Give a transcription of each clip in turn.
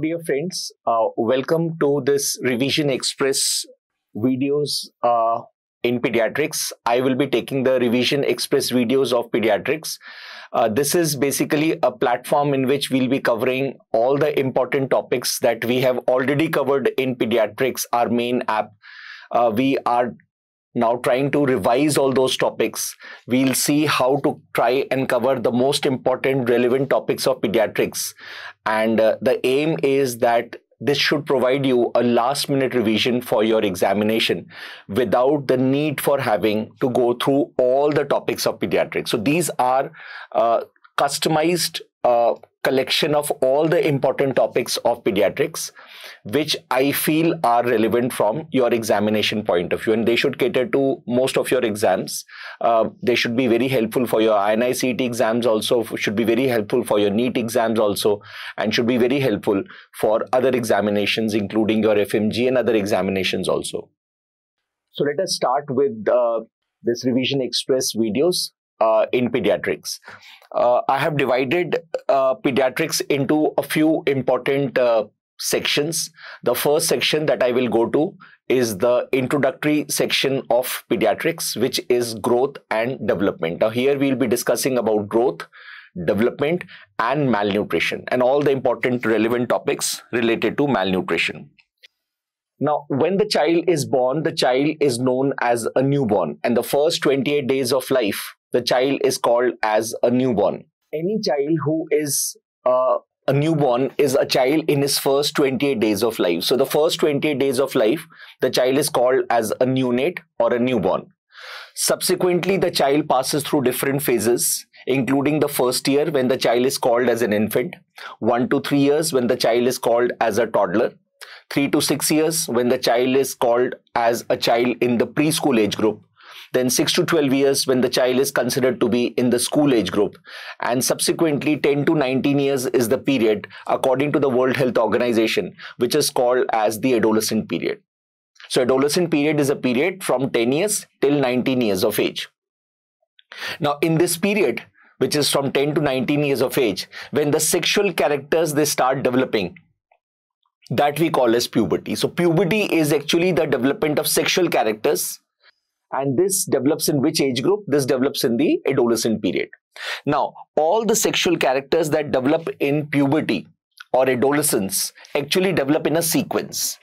Hello dear friends, welcome to this Revision Express videos in pediatrics. I will be taking the Revision Express videos of pediatrics. This is basically a platform in which we'll be covering all the important topics that we have already covered in pediatrics, our main app. We are now trying to revise all those topics. We'll see how to try and cover the most important relevant topics of pediatrics. And the aim is that this should provide you a last minute revision for your examination without the need for having to go through all the topics of pediatrics. So these are customized collection of all the important topics of pediatrics, which I feel are relevant from your examination point of view, and they should cater to most of your exams. They should be very helpful for your INICET exams also, should be very helpful for your NEET exams also, and should be very helpful for other examinations including your FMG and other examinations also. So let us start with this Revision Express videos in pediatrics. I have divided pediatrics into a few important sections. The first section that I will go to is the introductory section of pediatrics, which is growth and development. Now here we will be discussing about growth, development and malnutrition and all the important relevant topics related to malnutrition. Now, when the child is born, the child is known as a newborn, and the first 28 days of life, the child is called as a newborn. Any child who is a newborn is a child in his first 28 days of life. So the first 28 days of life, the child is called as a neonate or a newborn. Subsequently, the child passes through different phases, including the first year when the child is called as an infant, 1 to 3 years when the child is called as a toddler, 3 to 6 years when the child is called as a child in the preschool age group, then 6 to 12 years when the child is considered to be in the school age group, and subsequently 10 to 19 years is the period, according to the World Health Organization, which is called as the adolescent period. So adolescent period is a period from 10 years till 19 years of age. Now in this period, which is from 10 to 19 years of age, when the sexual characters they start developing, that we call as puberty. So puberty is actually the development of sexual characters. And this develops in which age group? This develops in the adolescent period. Now, all the sexual characters that develop in puberty or adolescence actually develop in a sequence.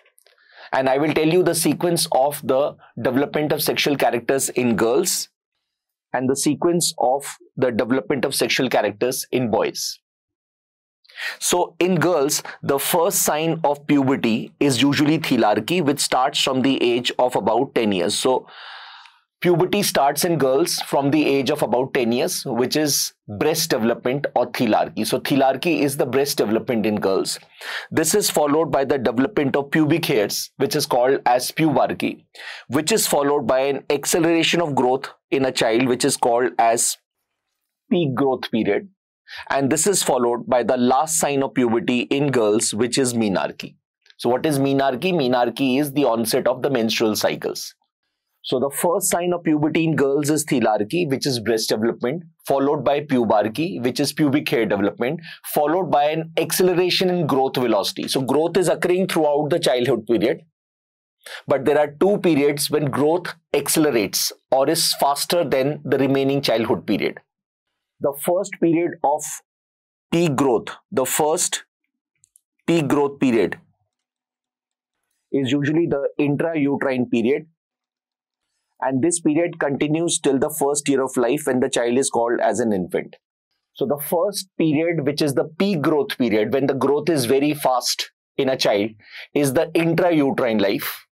And I will tell you the sequence of the development of sexual characters in girls and the sequence of the development of sexual characters in boys. So in girls, the first sign of puberty is usually thelarche, which starts from the age of about 10 years. So puberty starts in girls from the age of about 10 years, which is breast development or thelarche. So thelarche is the breast development in girls. This is followed by the development of pubic hairs, which is called as pubarche, which is followed by an acceleration of growth in a child, which is called as peak growth period. And this is followed by the last sign of puberty in girls, which is menarche. So what is menarche? Menarche is the onset of the menstrual cycles. So the first sign of puberty in girls is thelarche, which is breast development, followed by pubarche, which is pubic hair development, followed by an acceleration in growth velocity. So growth is occurring throughout the childhood period, but there are two periods when growth accelerates or is faster than the remaining childhood period. The first period of peak growth, the first peak growth period is usually the intrauterine period. And this period continues till the first year of life when the child is called as an infant. So the first period, which is the peak growth period, when the growth is very fast in a child, is the intrauterine life.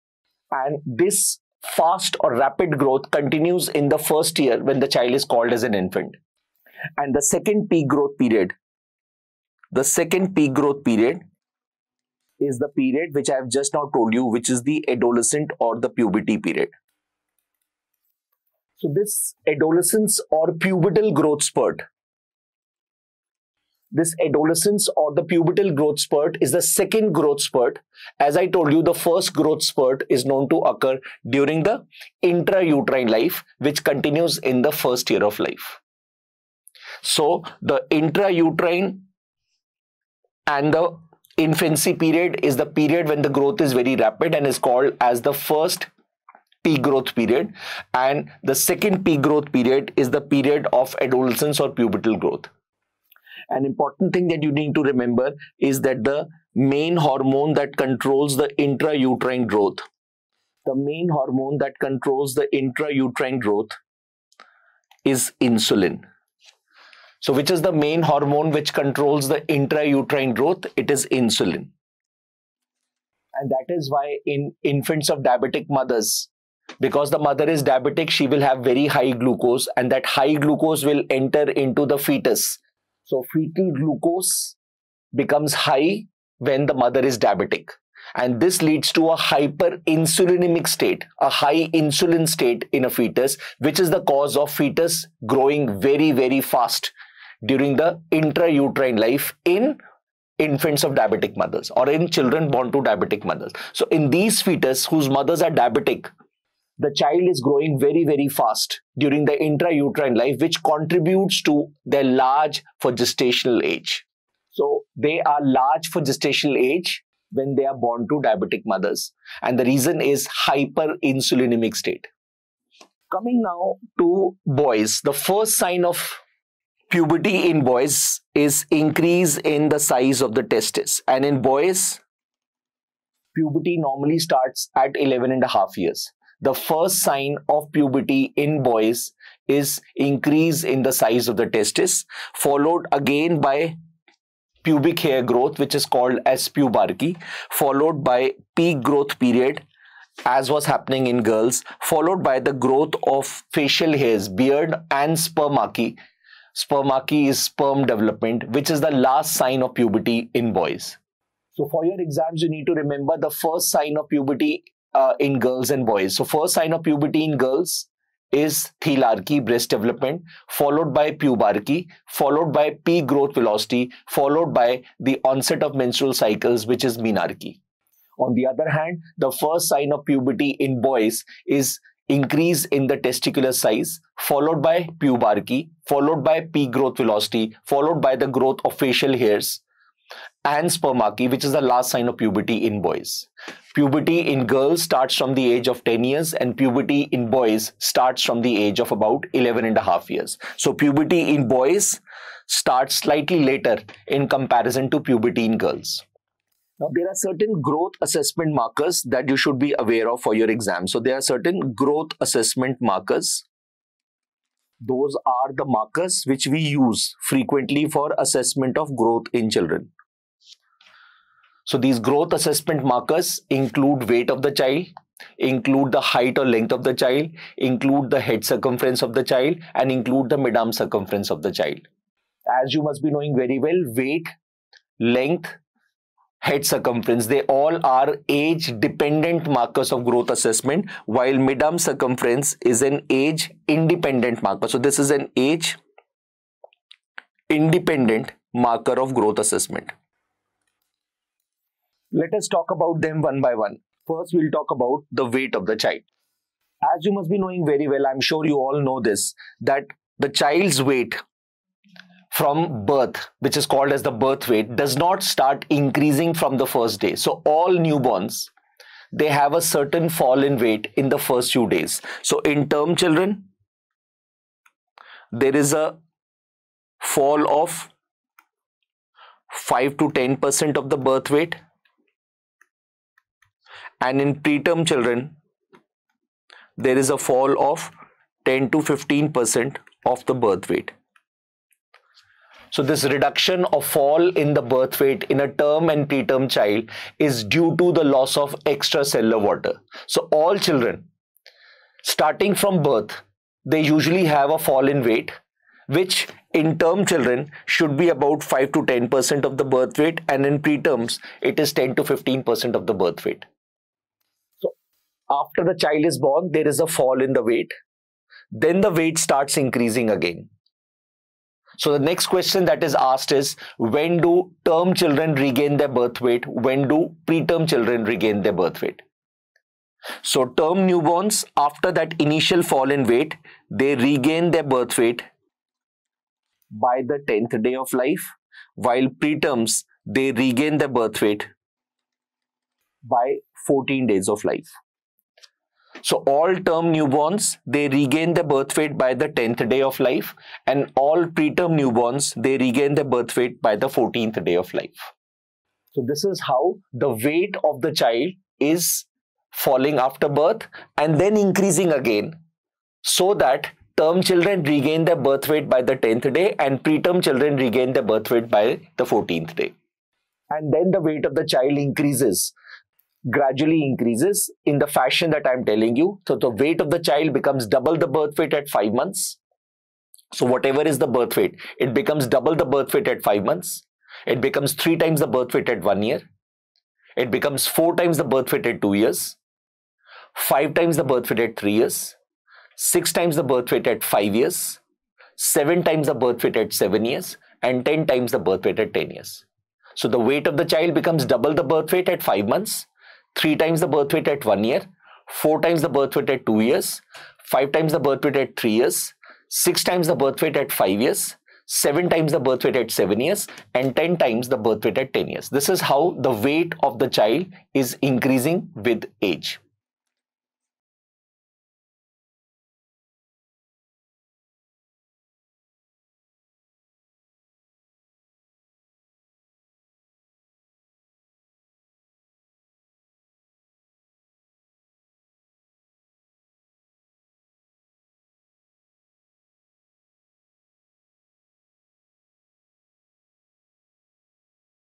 And this fast or rapid growth continues in the first year when the child is called as an infant. And the second peak growth period, is the period which I have just now told you, which is the adolescent or the puberty period. So this adolescence or pubertal growth spurt, is the second growth spurt. As I told you, the first growth spurt is known to occur during the intrauterine life, which continues in the first year of life. So the intrauterine and the infancy period is the period when the growth is very rapid and is called as the first peak growth period, and the second peak growth period is the period of adolescence or pubertal growth. An important thing that you need to remember is that the main hormone that controls the intrauterine growth, is insulin. So which is the main hormone which controls the intrauterine growth? It is insulin. And that is why in infants of diabetic mothers, because the mother is diabetic, she will have very high glucose, and that high glucose will enter into the fetus. So fetal glucose becomes high when the mother is diabetic. And this leads to a hyperinsulinemic state, a high insulin state in a fetus, which is the cause of fetus growing very, very fast during the intrauterine life in infants of diabetic mothers or in children born to diabetic mothers. So in these fetus whose mothers are diabetic, the child is growing very, very fast during the intrauterine life, which contributes to their large for gestational age. So they are large for gestational age when they are born to diabetic mothers. And the reason is hyperinsulinemic state. Coming now to boys, the first sign of puberty in boys is increase in the size of the testes. And in boys, puberty normally starts at 11.5 years. The first sign of puberty in boys is increase in the size of the testes, followed again by pubic hair growth, which is called as pubarche, followed by peak growth period, as was happening in girls, followed by the growth of facial hairs, beard, and spermarche. Spermarche is sperm development, which is the last sign of puberty in boys. So for your exams, you need to remember the first sign of puberty in girls and boys. So first sign of puberty in girls is thelarche, breast development, followed by pubarche, followed by peak growth velocity, followed by the onset of menstrual cycles, which is menarche. On the other hand, the first sign of puberty in boys is increase in the testicular size, followed by pubarche, followed by peak growth velocity, followed by the growth of facial hairs and spermarche, which is the last sign of puberty in boys. Puberty in girls starts from the age of 10 years and puberty in boys starts from the age of about 11.5 years. So puberty in boys starts slightly later in comparison to puberty in girls. Now, there are certain growth assessment markers that you should be aware of for your exam. So there are certain growth assessment markers. Those are the markers which we use frequently for assessment of growth in children. So these growth assessment markers include weight of the child, include the height or length of the child, include the head circumference of the child, and include the midarm circumference of the child. As you must be knowing very well, weight, length, head circumference, they all are age-dependent markers of growth assessment, while midarm circumference is an age-independent marker. So this is an age-independent marker of growth assessment. Let us talk about them one by one. First, we'll talk about the weight of the child. As you must be knowing very well, I'm sure you all know this, that the child's weight from birth, which is called as the birth weight, does not start increasing from the first day. So all newborns, they have a certain fall in weight in the first few days. So in term children, there is a fall of 5 to 10% of the birth weight. And in preterm children, there is a fall of 10 to 15% of the birth weight. So this reduction or fall in the birth weight in a term and preterm child is due to the loss of extracellular water. So all children, starting from birth, they usually have a fall in weight, which in term children should be about 5 to 10% of the birth weight, and in preterms, it is 10 to 15% of the birth weight. After the child is born, there is a fall in the weight. Then the weight starts increasing again. So the next question that is asked is, when do term children regain their birth weight? When do preterm children regain their birth weight? So term newborns, after that initial fall in weight, they regain their birth weight by the 10th day of life, while preterms, they regain their birth weight by 14 days of life. So all term newborns, they regain their birth weight by the 10th day of life, and all preterm newborns, they regain their birth weight by the 14th day of life. So this is how the weight of the child is falling after birth and then increasing again, so that term children regain their birth weight by the 10th day and preterm children regain their birth weight by the 14th day. And then the weight of the child increases, gradually increases in the fashion that I'm telling you. So the weight of the child becomes double the birth weight at 5 months. So whatever is the birth weight, it becomes double the birth weight at 5 months. It becomes 3 times the birth weight at 1 year. It becomes 4 times the birth weight at 2 years. 5 times the birth weight at 3 years. 6 times the birth weight at 5 years. 7 times the birth weight at 7 years. And 10 times the birth weight at 10 years. So the weight of the child becomes double the birth weight at 5 months. 3 times the birth weight at 1 year, 4 times the birth weight at 2 years, 5 times the birth weight at 3 years, 6 times the birth weight at 5 years, 7 times the birth weight at 7 years, and 10 times the birth weight at 10 years. This is how the weight of the child is increasing with age.